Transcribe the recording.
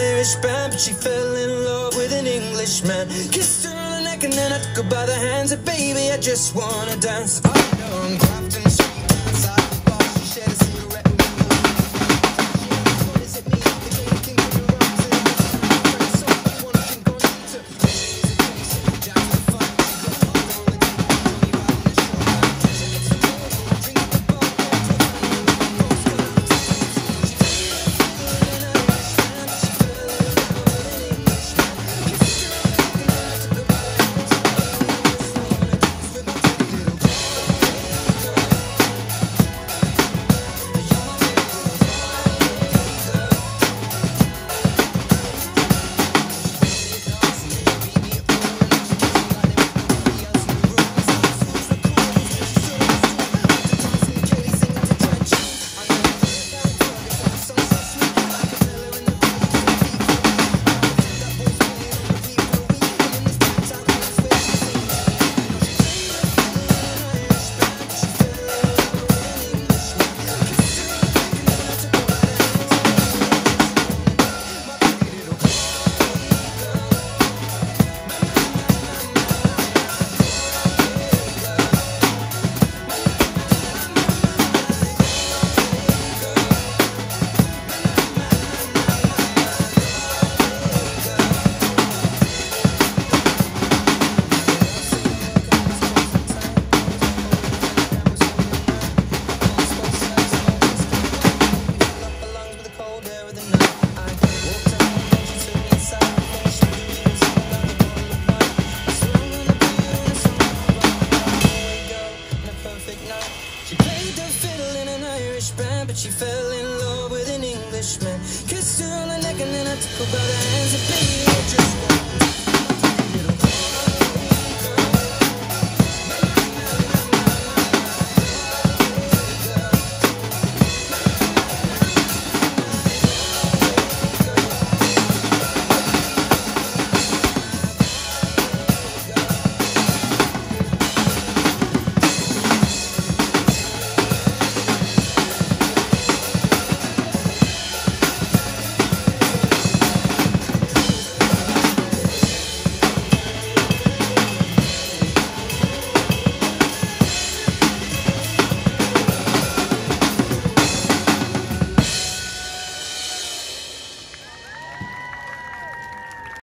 Irish band, but she fell in love with an Englishman. Kissed her on the neck and then I took her by the hands. And baby, I just wanna dance. I know I'm Grafton Street, outside the bar. She shared a cigarette with me. What does it mean? The game thing that you're wrong to the so I wanna think on to days and days. So we jack the fun. She got hard on the game. We ride in the short line. She gets the ball, I drink the bar. But she fell in love with an Englishman. Kissed her on the neck and then I took her by the hands.